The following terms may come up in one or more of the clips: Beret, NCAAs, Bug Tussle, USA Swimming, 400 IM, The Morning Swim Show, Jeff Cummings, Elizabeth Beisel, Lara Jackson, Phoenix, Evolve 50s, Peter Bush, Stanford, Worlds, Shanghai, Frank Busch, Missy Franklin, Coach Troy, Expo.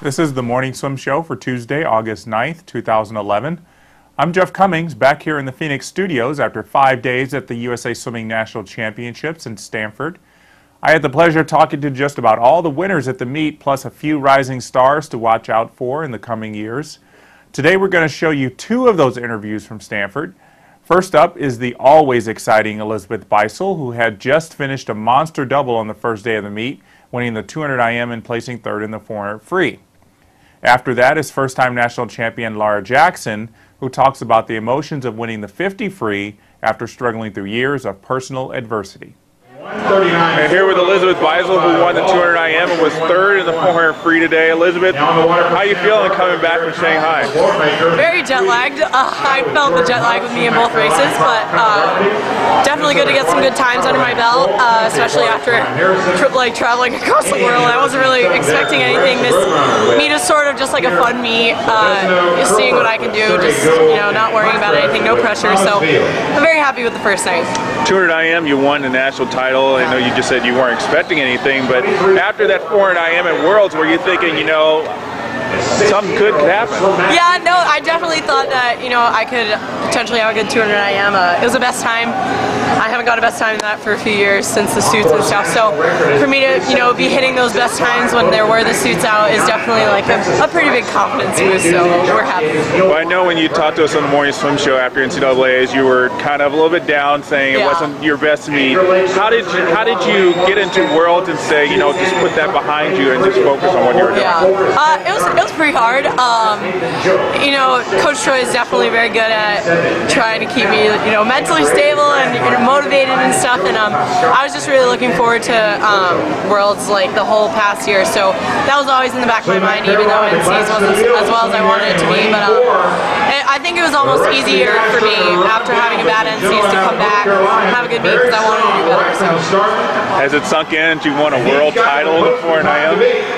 This is the Morning Swim Show for Tuesday, August 9th, 2011. I'm Jeff Cummings, back here in the Phoenix studios after 5 days at the USA Swimming National Championships in Stanford. I had the pleasure of talking to just about all the winners at the meet, plus a few rising stars to watch out for in the coming years. Today we're going to show you two of those interviews from Stanford. First up is the always exciting Elizabeth Beisel, who had just finished a monster double on the first day of the meet, winning the 200 IM and placing third in the 400 free. After that is first-time national champion Lara Jackson, who talks about the emotions of winning the 50 free after struggling through years of personal adversity. And here with Elizabeth Beisel, who won the 200 IM and was third in the 400 free today. Elizabeth, how are you feeling coming back from Shanghai? Very jet-lagged. I felt the jet lag with me in both races, but definitely good to get some good times under my belt, especially after traveling across the world. I wasn't really expecting anything. This meet is sort of just like a fun meet, just seeing what I can do, just not worrying about anything, no pressure. So I'm very happy with the first night. 200 IM, you won the national title. I know you just said you weren't expecting anything, but after that 400 IM at Worlds, were you thinking, something good could happen? Yeah, no, I definitely thought that, I could potentially have a good 200 IM. It was the best time. I haven't got a best time in that for a few years since the suits and stuff. So for me to, be hitting those best times when there were the suits out is definitely like a pretty big confidence boost. So we're happy. Well, I know when you talked to us on the Morning Swim Show after NCAAs, you were kind of a little bit down, saying it wasn't your best meet. How did you get into Worlds and say, just put that behind you and just focus on what you were doing? Yeah. It was pretty hard. Coach Troy is definitely very good at trying to keep me, mentally stable and motivated and stuff. And I was just really looking forward to Worlds like the whole past year. So that was always in the back of my mind, even though NCAAs wasn't as well as I wanted it to be. But I think it was almost easier for me after having a bad NCAAs to come back and have a good meet because I wanted to do better. So. Has it sunk in? Do you want a world title before an IM?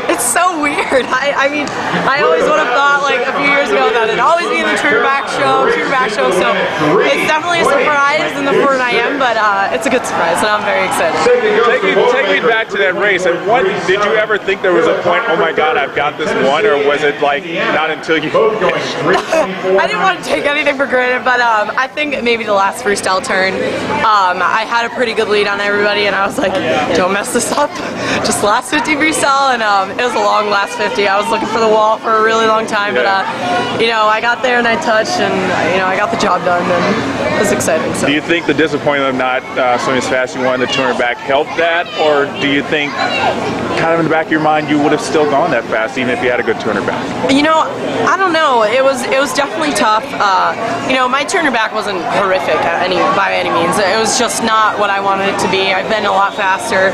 It's so weird. I mean, I always would have thought like a few years ago that it'd always be in the True Back Show. So it's definitely a surprise in the 400 IM, but it's a good surprise, and I'm very excited. Take me back to that race. And what did you ever think there was a point? Oh my God, I've got this one, or was it like not until you? I didn't want to take anything for granted, but I think maybe the last freestyle turn, I had a pretty good lead on everybody, and I was like, don't mess this up. Just last 50 freestyle, and it was a long last 50. I was looking for the wall for a really long time, but I got there and I touched, and I got the job done, and it was exciting. So. Do you think the disappointment of not swimming as fast as you wanted the 200 back helped that, or do you think, kind of in the back of your mind, you would have still gone that fast even if you had a good 200 back? I don't know. It was definitely tough. My 200 back wasn't horrific by any means. It was just not what I wanted it to be. I've been a lot faster.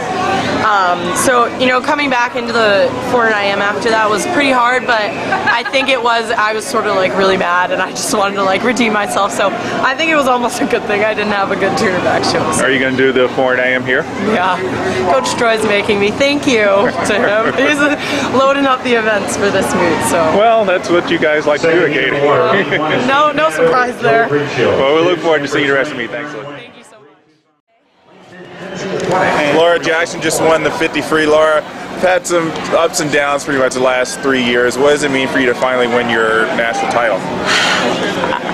Coming back into the 400 IM after that was pretty hard, but I think I was sort of like really mad, and I just wanted to like redeem myself. So I think it was almost a good thing I didn't have a good 200 back show. So. Are you going to do the 400 IM here? Yeah. Coach Troy's making me. Thank you to him. He's loading up the events for this meet. So. Well, that's what you guys like to do at Gator. No surprise there. Well, we look forward to seeing you the rest of the meet. Thanks. Thank you so much. Lara Jackson just won the 50 free. Lara, you've had some ups and downs pretty much the last 3 years. What does it mean for you to finally win your national title?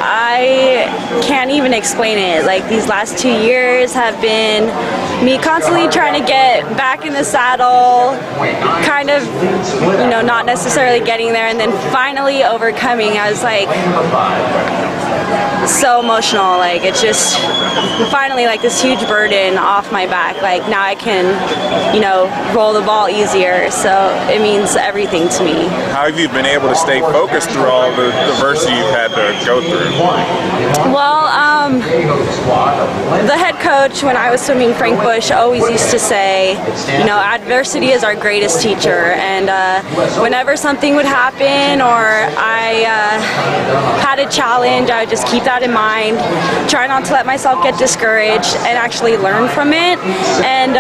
I can't even explain it. Like, these last 2 years have been me constantly trying to get back in the saddle, kind of, not necessarily getting there, and then finally overcoming. I was like so emotional. Like, it's just finally like this huge burden off my back. Like, now I can, roll the ball easily. So it means everything to me. How have you been able to stay focused through all the adversity you've had to go through? Well, the head coach when I was swimming, Frank Busch, always used to say, adversity is our greatest teacher. And whenever something would happen or I had a challenge, I would just keep that in mind, try not to let myself get discouraged, and actually learn from it. And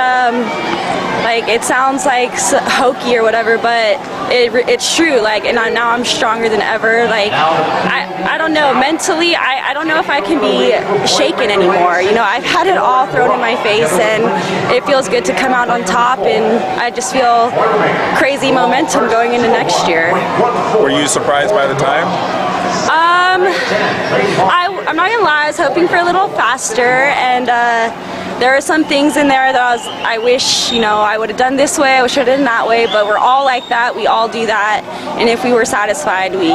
Like, it sounds like hokey or whatever, but it's true. Like, and now I'm stronger than ever. Like, I don't know, mentally, I don't know if I can be shaken anymore. You know, I've had it all thrown in my face, and it feels good to come out on top, and I just feel crazy momentum going into next year. Were you surprised by the time? I'm not gonna lie, I was hoping for a little faster, and there are some things in there that I wish, you know, I would have done this way, I wish I did it that way, but we're all like that, we all do that, and if we were satisfied, we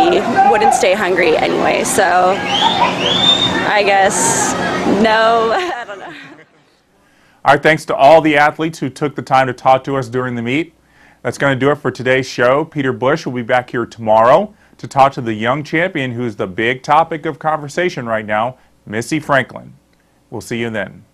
wouldn't stay hungry anyway, so I guess, no, I don't know. Our thanks to all the athletes who took the time to talk to us during the meet. That's going to do it for today's show. Peter Bush will be back here tomorrow to talk to the young champion who's the big topic of conversation right now, Missy Franklin. We'll see you then.